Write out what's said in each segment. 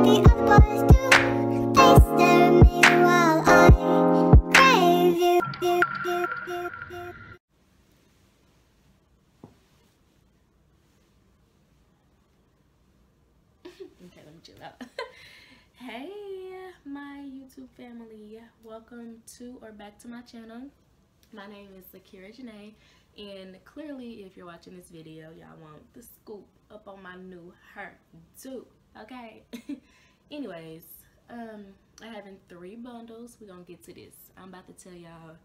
Hey my YouTube family, welcome to or back to my channel. My name is Akeira Janee, and clearly if you're watching this video, y'all want the scoop up on my new hairdo, okay? Anyways, I have in 3 bundles. We're gonna get to this. I'm about to tell y'all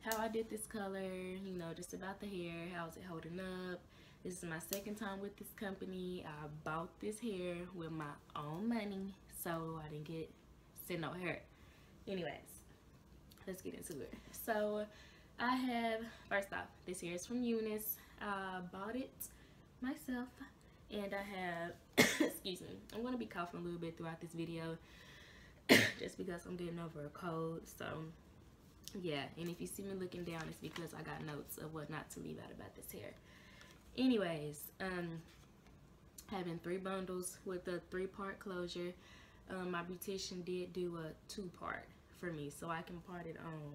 how I did this color, you know, just about the hair, how's it holding up. This is my second time with this company. I bought this hair with my own money, so I didn't get sent no hair. Anyways, let's get into it. So I have, first off, this hair is from Unice. I bought it myself, and I have, excuse me, I'm gonna be coughing a little bit throughout this video just because I'm getting over a cold, so yeah. And if you see me looking down, it's because I got notes of what not to leave out about this hair. Anyways, having 3 bundles with a 3-part closure. My beautician did do a 2-part for me, so I can part it on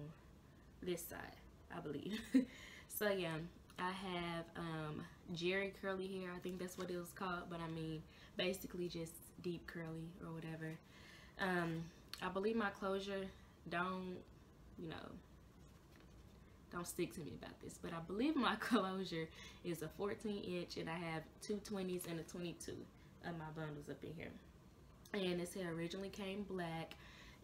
this side, I believe. So yeah, I have Jerry Curly hair, I think that's what it was called, but I mean basically just deep curly or whatever. I believe my closure don't stick to me about this, but I believe my closure is a 14-inch, and I have 2 20s and a 22 of my bundles up in here. And this hair originally came black,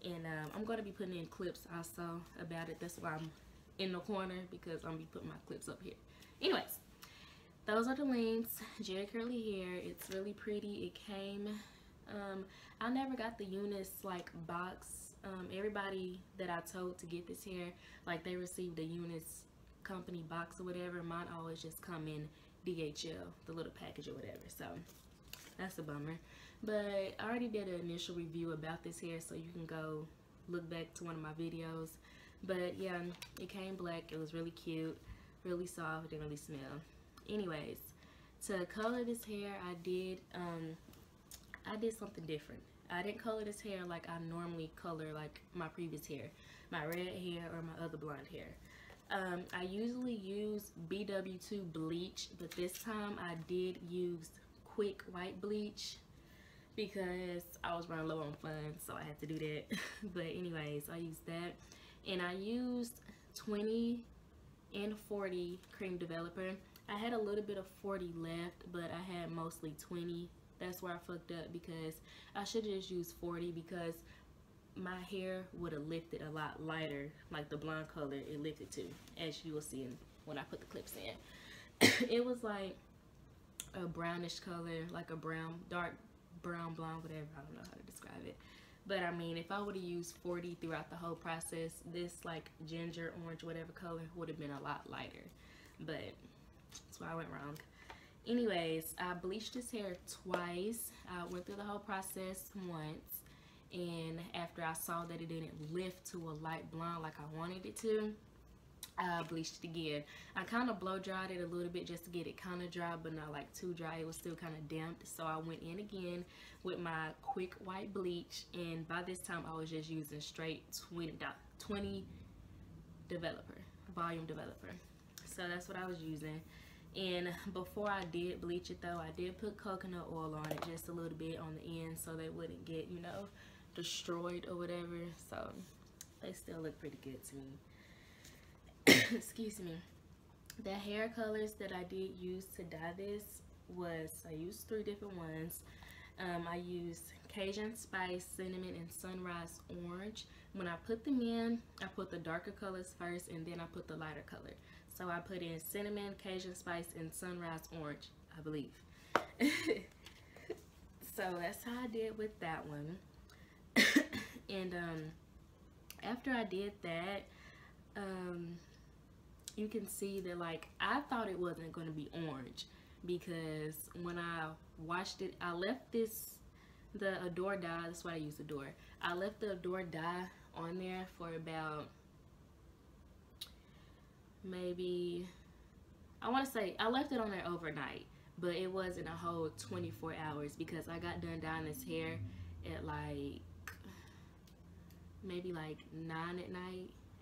and I'm going to be putting in clips also about it. That's why I'm in the corner, because I'm going to be putting my clips up here. Anyways, those are the links. Jerry Curly hair. It's really pretty. It came, I never got the Unice like box. Everybody that I told to get this hair, like, they received a Unice company box or whatever. Mine always just come in DHL, the little package or whatever, so that's a bummer. But I already did an initial review about this hair, so you can go look back to one of my videos. But yeah, it came black. It was really cute, really soft, didn't really smell. Anyways, to color this hair, I did something different. I didn't color this hair like I normally color like my previous hair, my red hair or my other blonde hair. I usually use BW2 bleach, but this time I did use Quick White bleach because I was running low on funds, so I had to do that. But anyways, I used that, and I used 20 and 40 cream developer. I had a little bit of 40 left, but I had mostly 20. That's where I fucked up, because I should have just used 40, because my hair would have lifted a lot lighter, like the blonde color it lifted to, as you will see when I put the clips in. It was like a brownish color, like a brown, dark brown, blonde, whatever. I don't know how to describe it. But I mean, if I would have used 40 throughout the whole process, this like ginger, orange, whatever color would have been a lot lighter. But that's why I went wrong. Anyways, I bleached this hair twice. I went through the whole process once, and after I saw that it didn't lift to a light blonde like I wanted it to, I bleached it again. I kind of blow dried it a little bit just to get it kind of dry, but not like too dry. It was still kind of damp, so I went in again with my Quick White bleach, and by this time I was just using straight 20 developer, volume developer. So that's what I was using. And before I did bleach it though, I did put coconut oil on it just a little bit on the end, so they wouldn't get, you know, destroyed or whatever. So they still look pretty good to me. Excuse me. The hair colors that I did use to dye this was, I used 3 different ones. I used Cajun Spice, Cinnamon, and Sunrise Orange. When I put them in, I put the darker colors first, and then I put the lighter color. So I put in Cinnamon, Cajun Spice, and Sunrise Orange, I believe. So that's how I did with that one. And after I did that, you can see that, like, I thought it wasn't going to be orange, because when I washed it, I left the Adore dye. That's why I use Adore. I left the Adore dye on there for about, maybe, I want to say I left it on there overnight, but it wasn't a whole 24 hours, because I got done dyeing this hair at like maybe like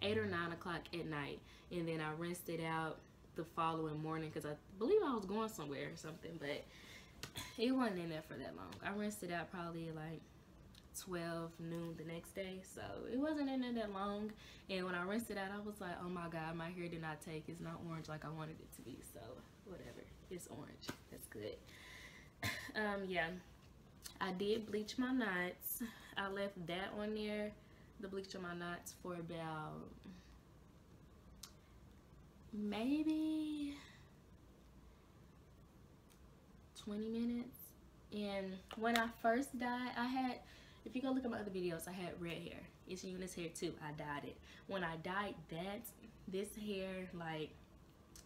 8 or 9 o'clock at night, and then I rinsed it out the following morning because I believe I was going somewhere or something, but it wasn't in there for that long. I rinsed it out probably like 12 noon the next day, so it wasn't in there that long. And when I rinsed it out, I was like, oh my god, my hair did not take, it's not orange like I wanted it to be. So whatever, it's orange, that's good. Yeah, I did bleach my knots. I left that on there, the bleach on my knots, for about maybe 20 minutes. And when I first dyed, I had, if you go look at my other videos, I had red hair. It's Unice hair too. I dyed it. When I dyed that, this hair, like,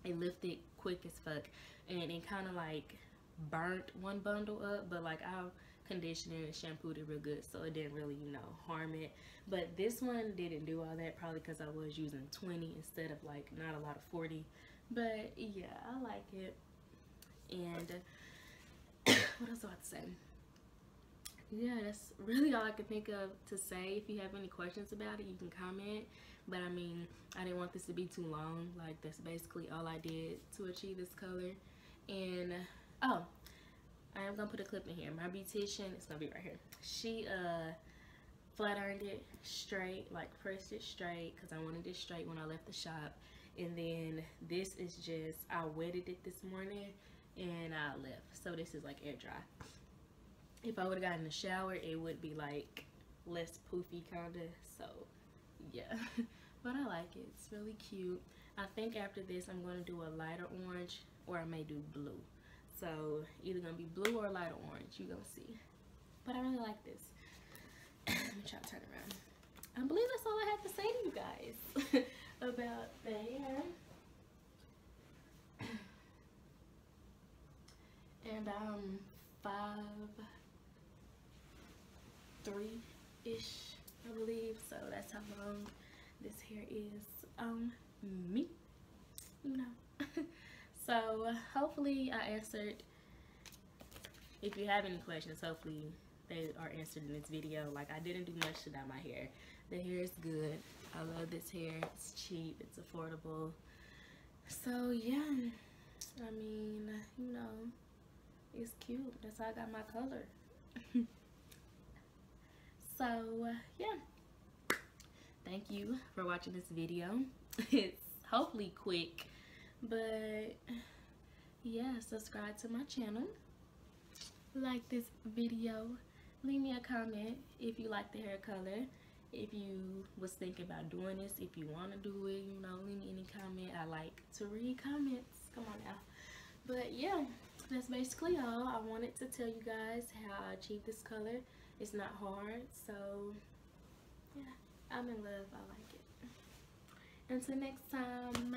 it lifted quick as fuck. And it kind of, like, burnt one bundle up. But, like, I conditioned it and shampooed it real good. So it didn't really, you know, harm it. But this one didn't do all that. Probably because I was using 20 instead of, like, not a lot of 40. But, yeah, I like it. And what else do I have to say? Yeah, that's really all I could think of to say. If you have any questions about it, you can comment. But I mean, I didn't want this to be too long. Like, that's basically all I did to achieve this color. And oh, I am gonna put a clip in here. My beautician, it's gonna be right here, she flat ironed it straight, like pressed it straight, because I wanted it straight when I left the shop. And then this is just, I wetted it this morning and I left, so this is like air dry. If I would have gotten in the shower, it would be like less poofy kinda. So yeah, but I like it, it's really cute. I think after this I'm going to do a lighter orange, or I may do blue. So either gonna be blue or lighter orange, you gonna see. But I really like this. Let me try to turn around. I believe that's all I have to say to you guys about the hair and 5'3" I believe, so that's how long this hair is on me, you know. So hopefully I answered, if you have any questions, hopefully they are answered in this video. Like, I didn't do much to dye my hair. The hair is good, I love this hair, it's cheap, it's affordable. So yeah, I mean, you know, it's cute. That's how I got my color. So yeah, thank you for watching this video. It's hopefully quick, but yeah, subscribe to my channel, like this video, leave me a comment if you like the hair color, if you was thinking about doing this, if you want to do it, you know, leave me any comment. I like to read comments, come on now. But yeah, that's basically all. I wanted to tell you guys how I achieved this color. It's not hard, so yeah, I'm in love, I like it. Until next time,